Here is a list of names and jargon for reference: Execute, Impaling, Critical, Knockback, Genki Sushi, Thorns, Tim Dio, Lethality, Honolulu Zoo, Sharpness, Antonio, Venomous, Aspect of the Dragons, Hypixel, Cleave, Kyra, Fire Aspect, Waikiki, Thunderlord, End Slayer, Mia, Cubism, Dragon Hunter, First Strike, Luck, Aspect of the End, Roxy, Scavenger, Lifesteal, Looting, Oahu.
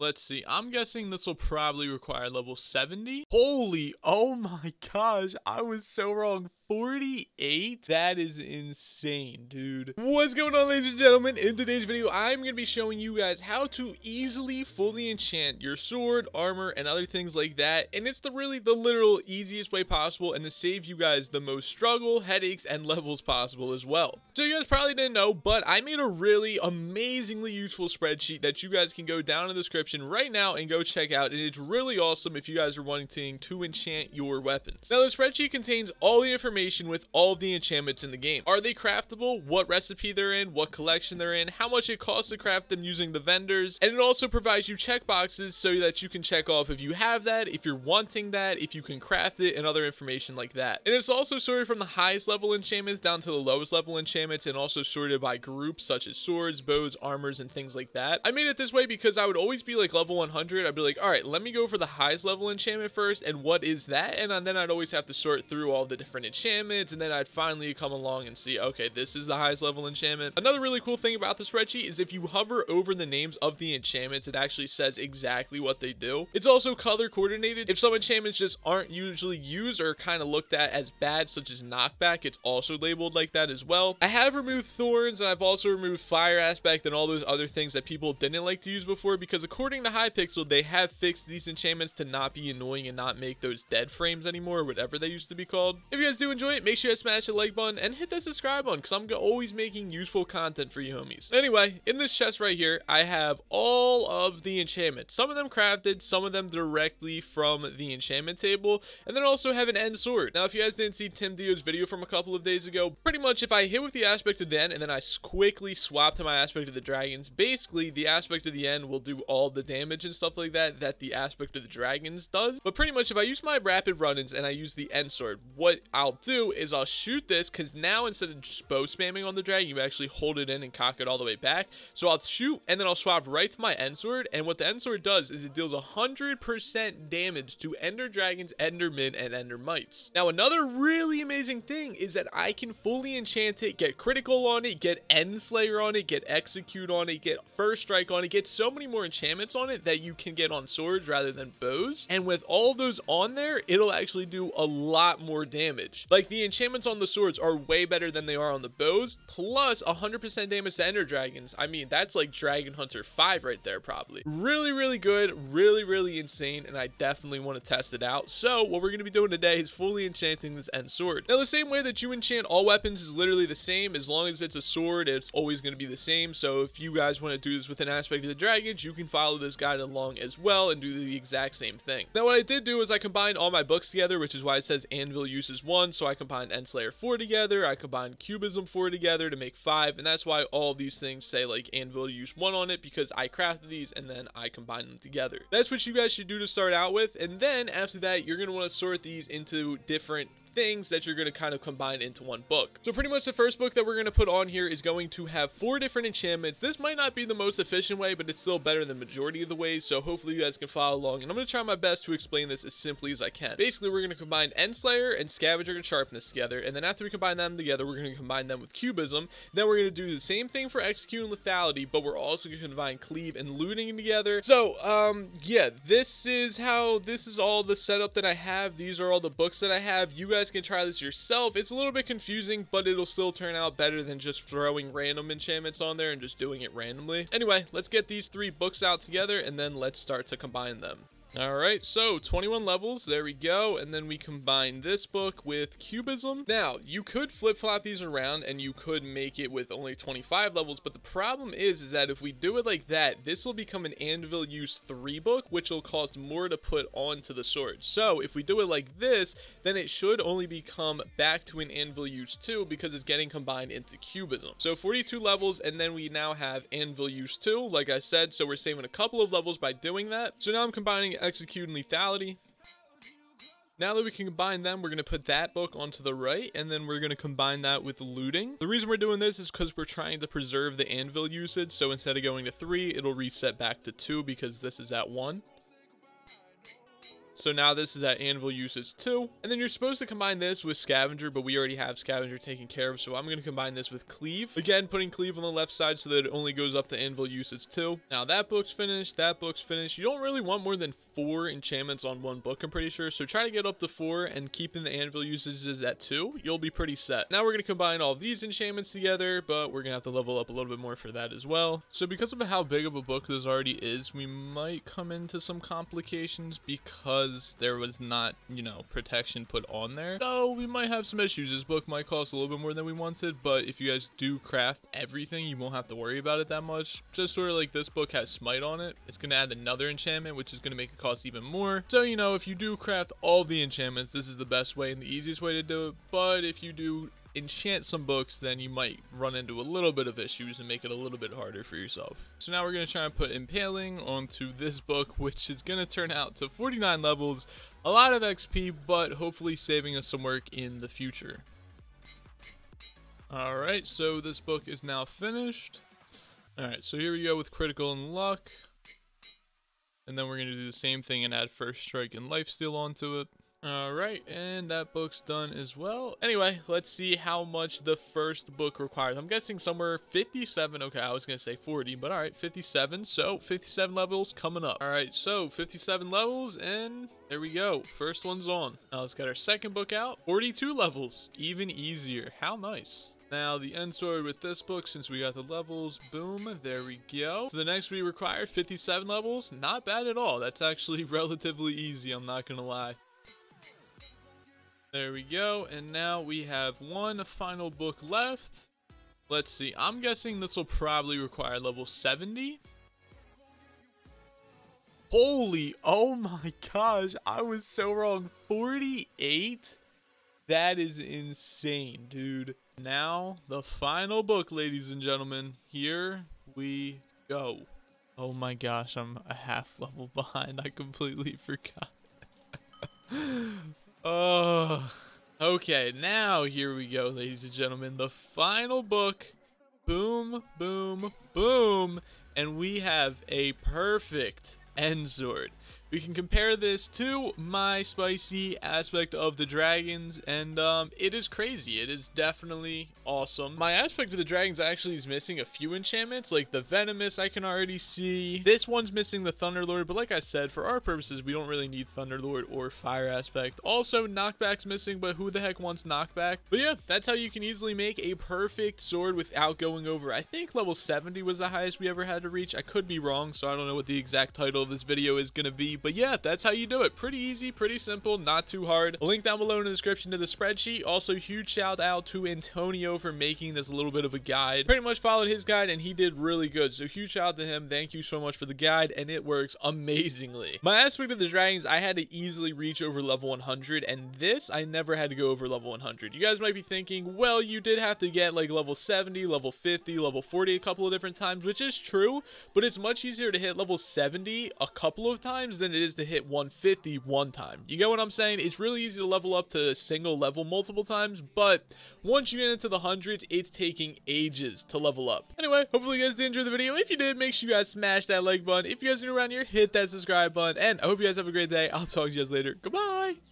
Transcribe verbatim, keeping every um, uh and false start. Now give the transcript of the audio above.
Let's see. I'm guessing this will probably require level seventy. Holy, oh my gosh. I was so wrong. forty-eight? That is insane, dude. What's going on, ladies and gentlemen? In today's video, I'm going to be showing you guys how to easily fully enchant your sword, armor, and other things like that. And it's the really the literal easiest way possible and to save you guys the most struggle, headaches, and levels possible as well. So you guys probably didn't know, but I made a really amazingly useful spreadsheet that you guys can go down in the description right now and go check out, and it's really awesome if you guys are wanting to enchant your weapons. Now the spreadsheet contains all the information with all the enchantments in the game. Are they craftable? What recipe they're in? What collection they're in? How much it costs to craft them using the vendors? And it also provides you checkboxes so that you can check off if you have that, if you're wanting that, if you can craft it, and other information like that. And it's also sorted from the highest level enchantments down to the lowest level enchantments, and also sorted by groups such as swords, bows, armors, and things like that. I made it this way because I would always be like level one hundred, I'd be like, all right, let me go for the highest level enchantment first, and what is that? And then I'd always have to sort through all the different enchantments, and then I'd finally come along and see, okay, this is the highest level enchantment. Another really cool thing about the spreadsheet is if you hover over the names of the enchantments, it actually says exactly what they do. It's also color coordinated. If some enchantments just aren't usually used or kind of looked at as bad, such as Knockback, it's also labeled like that as well. I have removed Thorns, and I've also removed Fire Aspect and all those other things that people didn't like to use before, because according According to Hypixel, they have fixed these enchantments to not be annoying and not make those dead frames anymore, or whatever they used to be called. If you guys do enjoy it, make sure you smash the like button and hit that subscribe button, because I'm always making useful content for you homies. Anyway, in this chest right here, I have all of the enchantments. Some of them crafted, some of them directly from the enchantment table, and then I also have an end sword. Now, if you guys didn't see Tim Dio's video from a couple of days ago, pretty much if I hit with the Aspect of the End and then I quickly swap to my Aspect of the Dragons, basically the Aspect of the End will do all the damage and stuff like that that the Aspect of the Dragons does. But pretty much if I use my rapid run-ins and I use the end sword, what I'll do is I'll shoot this, because now instead of just bow spamming on the dragon, you actually hold it in and cock it all the way back. So I'll shoot and then I'll swap right to my end sword, and what the end sword does is it deals one hundred percent damage to ender dragons, endermen, and ender mites. Now another really amazing thing is that I can fully enchant it, get critical on it, get End Slayer on it, get Execute on it, get First Strike on it, get so many more enchantments on it that you can get on swords rather than bows, and with all those on there, it'll actually do a lot more damage. Like, the enchantments on the swords are way better than they are on the bows, plus one hundred percent damage to ender dragons. I mean, that's like Dragon Hunter five right there, probably. Really, really good, really, really insane, and I definitely want to test it out. So what we're going to be doing today is fully enchanting this end sword. Now, the same way that you enchant all weapons is literally the same. As long as it's a sword, it's always going to be the same. So if you guys want to do this with an Aspect of the Dragons, you can follow Follow this guide along as well and do the exact same thing. Now what I did do is I combined all my books together, which is why it says Anvil uses one. So I combined End Slayer four together, I combined Cubism four together to make five, and that's why all these things say like Anvil use one on it, because I crafted these and then I combined them together. That's what you guys should do to start out with, and then after that you're going to want to sort these into different things that you're going to kind of combine into one book. So pretty much the first book that we're going to put on here is going to have four different enchantments. This might not be the most efficient way, but it's still better than the majority of the ways, so hopefully you guys can follow along, and I'm going to try my best to explain this as simply as I can. Basically, we're going to combine End Slayer and Scavenger and Sharpness together, and then after we combine them together, we're going to combine them with Cubism. Then we're going to do the same thing for Execute and Lethality, but we're also going to combine Cleave and Looting together. So um yeah, this is how this is all the setup that I have. These are all the books that I have. You guys can try this yourself. It's a little bit confusing, but it'll still turn out better than just throwing random enchantments on there and just doing it randomly. Anyway, let's get these three books out together and then let's start to combine them. All right, so twenty-one levels, there we go, and then we combine this book with Cubism. Now, you could flip-flop these around and you could make it with only twenty-five levels, but the problem is is that if we do it like that, this will become an Anvil use three book, which will cost more to put onto the sword. So if we do it like this, then it should only become back to an Anvil use two, because it's getting combined into Cubism. So forty-two levels, and then we now have Anvil use two, like I said, so we're saving a couple of levels by doing that. So now I'm combining Execute and Lethality. Now that we can combine them, we're going to put that book onto the right, and then we're going to combine that with Looting. The reason we're doing this is because we're trying to preserve the anvil usage, so instead of going to three, it'll reset back to two, because this is at one. So now this is at anvil usage two. And then you're supposed to combine this with Scavenger, but we already have Scavenger taken care of, so I'm going to combine this with Cleave. Again, putting Cleave on the left side so that it only goes up to anvil usage two. Now that book's finished, that book's finished. You don't really want more than four enchantments on one book, I'm pretty sure, so try to get up to four, and keeping the anvil usages at two, you'll be pretty set. Now we're going to combine all these enchantments together, but we're going to have to level up a little bit more for that as well. So because of how big of a book this already is, we might come into some complications because there was not, you know, protection put on there. So we might have some issues. This book might cost a little bit more than we wanted, but if you guys do craft everything, you won't have to worry about it that much. Just sort of like this book has Smite on it. It's going to add another enchantment, which is going to make it cost even more. So, you know, if you do craft all the enchantments, this is the best way and the easiest way to do it. But if you do enchant some books, then you might run into a little bit of issues and make it a little bit harder for yourself. So now we're going to try and put Impaling onto this book, which is going to turn out to forty-nine levels, a lot of X P, but hopefully saving us some work in the future. All right, so this book is now finished. All right, so here we go with Critical and Luck. And then we're going to do the same thing and add First Strike and Lifesteal onto it. All right, and that book's done as well. Anyway, let's see how much the first book requires. I'm guessing somewhere fifty-seven. Okay, I was going to say forty, but all right, fifty-seven. So fifty-seven levels coming up. All right, so fifty-seven levels, and there we go. First one's on. Now let's get our second book out. forty-two levels, even easier. How nice. Now the end story with this book, since we got the levels, boom, there we go. So the next we require fifty-seven levels. Not bad at all. That's actually relatively easy, I'm not going to lie. There we go, and now we have one final book left. Let's see, I'm guessing this will probably require level seventy. Holy, oh my gosh, I was so wrong. forty-eight? That is insane, dude. Now, the final book, ladies and gentlemen. Here we go. Oh my gosh, I'm a half level behind. I completely forgot. Oh, okay, now here we go, ladies and gentlemen, the final book. Boom, boom, boom, and we have a perfect end sword. We can compare this to my spicy Aspect of the Dragons, and um, it is crazy. It is definitely awesome. My Aspect of the Dragons actually is missing a few enchantments, like the Venomous I can already see. This one's missing the Thunderlord, but like I said, for our purposes, we don't really need Thunderlord or Fire Aspect. Also, Knockback's missing, but who the heck wants Knockback? But yeah, that's how you can easily make a perfect sword without going over. I think level seventy was the highest we ever had to reach. I could be wrong, so I don't know what the exact title of this video is going to be. But yeah, that's how you do it. Pretty easy, pretty simple, not too hard. A link down below in the description to the spreadsheet. Also, huge shout out to Antonio for making this a little bit of a guide. Pretty much followed his guide and he did really good. So huge shout out to him. Thank you so much for the guide, and it works amazingly. My Aspect of the Dragons, I had to easily reach over level one hundred, and this, I never had to go over level one hundred. You guys might be thinking, well, you did have to get like level seventy, level fifty, level forty a couple of different times, which is true, but it's much easier to hit level seventy a couple of times than it is to hit one fifty one time. You get what I'm saying? It's really easy to level up to single level multiple times, but once you get into the hundreds, it's taking ages to level up. Anyway, hopefully you guys did enjoy the video. If you did, make sure you guys smash that like button. If you guys are new around here, hit that subscribe button, and I hope you guys have a great day. I'll talk to you guys later. Goodbye!